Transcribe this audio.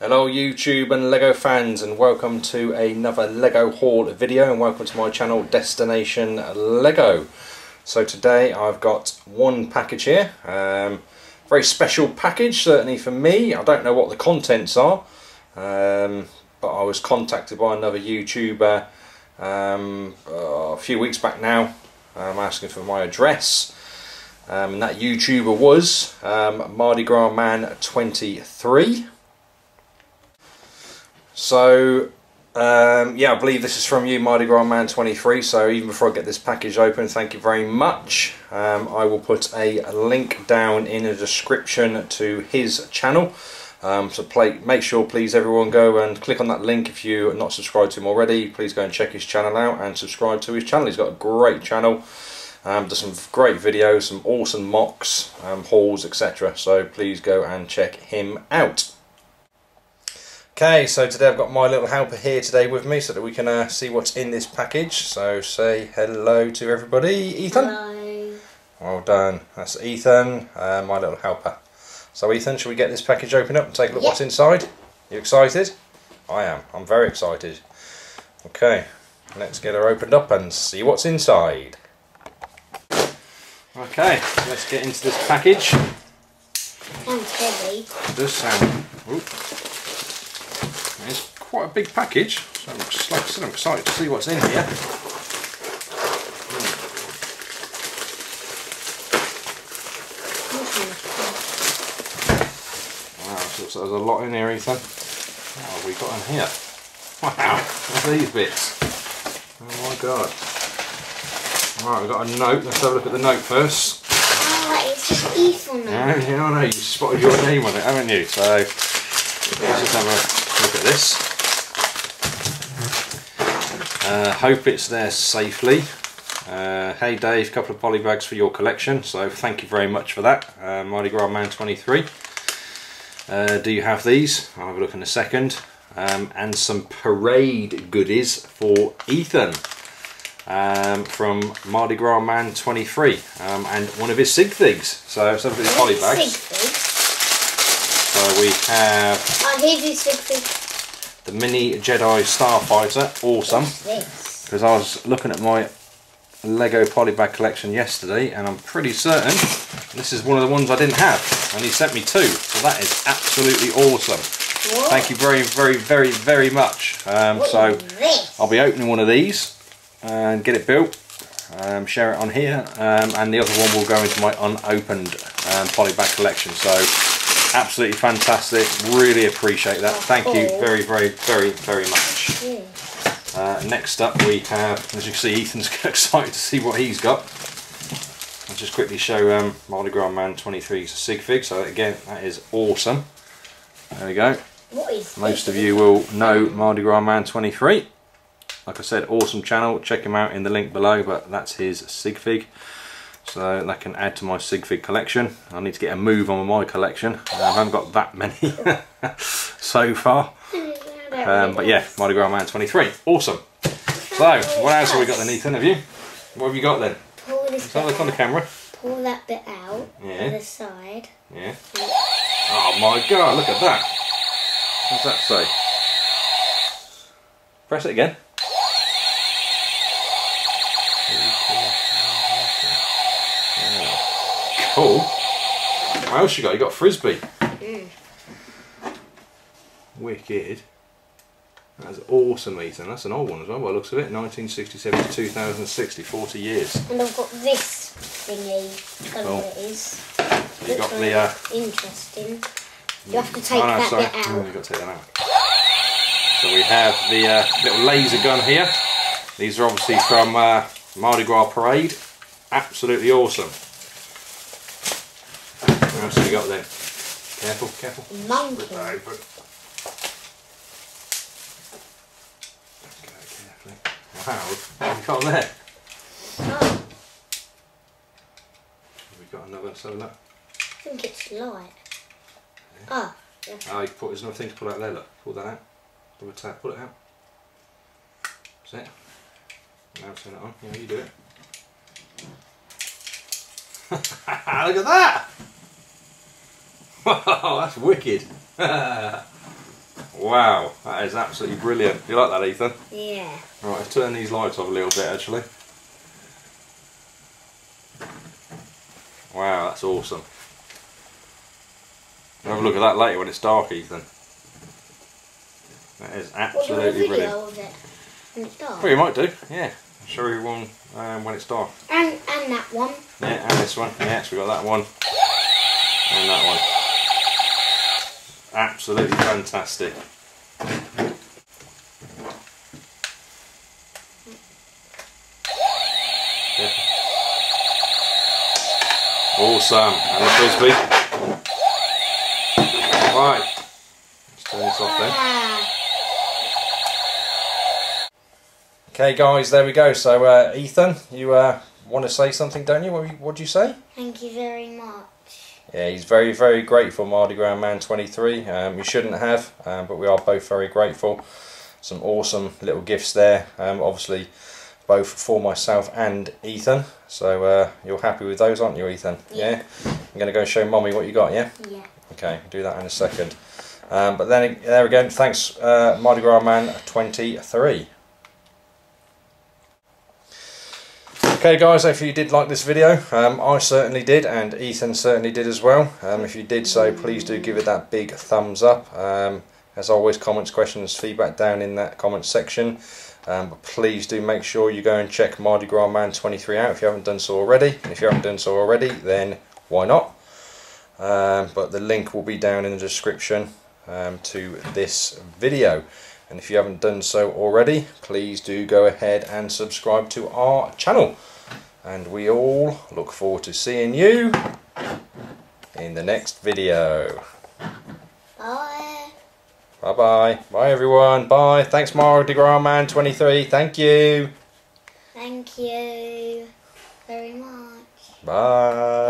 Hello YouTube and Lego fans, and welcome to another Lego haul video, and welcome to my channel Destination Lego. So today I've got one package here, very special package certainly for me. I don't know what the contents are, but I was contacted by another YouTuber a few weeks back now, asking for my address, and that YouTuber was Mardigrasman23. So, yeah, I believe this is from you, Mardigrasman23, so even before I get this package open, thank you very much. I will put a link down in the description to his channel, so make sure please everyone go and click on that link if you are not subscribed to him already. Please go and check his channel out and subscribe to his channel. He's got a great channel, does some great videos, some awesome mocks, hauls, etc. So please go and check him out. Okay, so today I've got my little helper here today with me so that we can see what's in this package. So say hello to everybody. Ethan? Hello. Well done. That's Ethan, my little helper. So Ethan, shall we get this package open up and take a look what's inside? You excited? I am. I'm very excited. Okay, let's get her opened up and see what's inside. Okay, let's get into this package. Sounds heavy. It does sound... Oops. It's quite a big package, so I'm excited to see what's in here. Wow, so there's a lot in here, Ethan. What have we got in here? Wow, what are these bits? Oh my god. Alright, we've got a note, let's have a look at the note first. Oh, it's Ethan. Yeah, I know, you spotted your name on it, haven't you? So, let's just have a... look at this. Hope it's there safely. Hey Dave, a couple of poly bags for your collection, so thank you very much for that, Mardigrasman23. Do you have these? I'll have a look in a second. And some parade goodies for Ethan from Mardigrasman23 and one of his sig figs. So some of his poly bags. So we have the Mini Jedi Starfighter, awesome, because I was looking at my Lego polybag collection yesterday and I'm pretty certain this is one of the ones I didn't have, and he sent me two, so that is absolutely awesome. What? Thank you very, very, very, very much. So I'll be opening one of these and get it built, share it on here, and the other one will go into my unopened polybag collection. So absolutely fantastic, really appreciate that, thank you very, very, very, very much. Next up we have, as you can see, Ethan's excited to see what he's got. I'll just quickly show Mardigrasman23's sig fig, so again that is awesome. There we go. Most of you will know Mardigrasman23, like I said, awesome channel, check him out in the link below, but that's his sig fig. So that can add to my sig fig collection. I need to get a move on with my collection. I haven't got that many so far. But yeah, Mardigrasman23, awesome. So what else have we got then, Ethan? Have you? What have you got then? Pull this bit out. On the camera. Pull that bit out. Yeah. On the side. Yeah. Oh my god! Look at that. What's that say? Press it again. Cool. What else you got? You got frisbee. Wicked. That's awesome, Ethan. That's an old one as well by the looks of it. 1967 to 2060, 40 years. And I've got this thingy. I don't know what it is. You got the... interesting. You have to take that bit out. Oh, you've got to take that out. So we have the little laser gun here. These are obviously from Mardi Gras Parade. Absolutely awesome. What else have we got then? Careful, careful. Monkey. Rip that open. Okay, carefully. Wow, what have we got there? Oh. Have we got another cellular? I think it's light. Yeah. Oh, yeah. Oh, there's another thing to pull out there, look. Pull that out. Double tap, pull it out. That's it. Now turn it on. Yeah, you do it. Look at that! Wow, that's wicked. Wow, that is absolutely brilliant. You like that, Ethan? Yeah. Right, let's turn these lights off a little bit actually. Wow, that's awesome. We'll have a look at that later when it's dark, Ethan. That is absolutely brilliant. When it's dark? Well, you might do, yeah. I'll show you one when it's dark. And that one. Yeah, and this one. Yeah, so we've got that one. And that one. Absolutely fantastic. Yeah. Awesome. And the frisbee. Right. Let's turn this off then. Okay guys, there we go. So Ethan, you want to say something, don't you? What do you say? Thank you very much. Yeah, he's very, very grateful, Mardigrasman23. You shouldn't have, but we are both very grateful. Some awesome little gifts there, obviously both for myself and Ethan. So you're happy with those, aren't you, Ethan? Yeah. I'm going to go show Mummy what you got, yeah? Yeah. Okay, do that in a second. But then, there again, thanks Mardigrasman23. Okay guys, if you did like this video, I certainly did, and Ethan certainly did as well. If you did so, please do give it that big thumbs up. As always, comments, questions, feedback down in that comment section. But please do make sure you go and check Mardigrasman23 out if you haven't done so already. And if you haven't done so already, then why not? But the link will be down in the description to this video. And if you haven't done so already, please do go ahead and subscribe to our channel. And we all look forward to seeing you in the next video. Bye. Bye-bye. Bye, everyone. Bye. Thanks, Mardigrasman23. Thank you. Thank you very much. Bye.